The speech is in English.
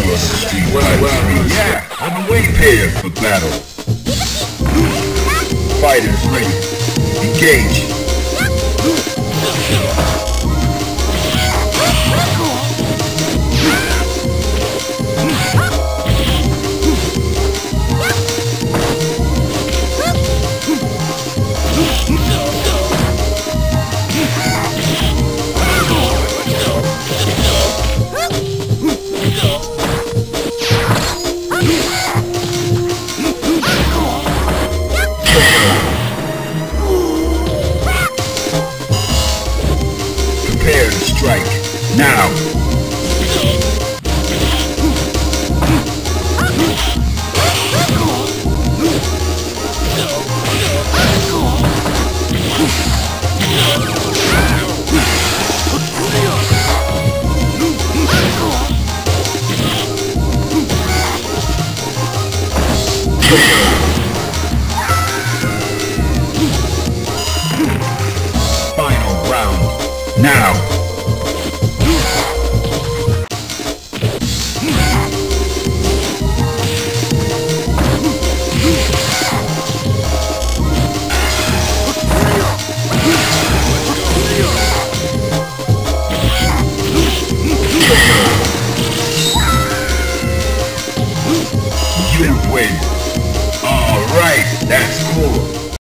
well as the street fighters. Yeah, I'm prepared for battle. Fighters ready. Engage. Alright, that's cool.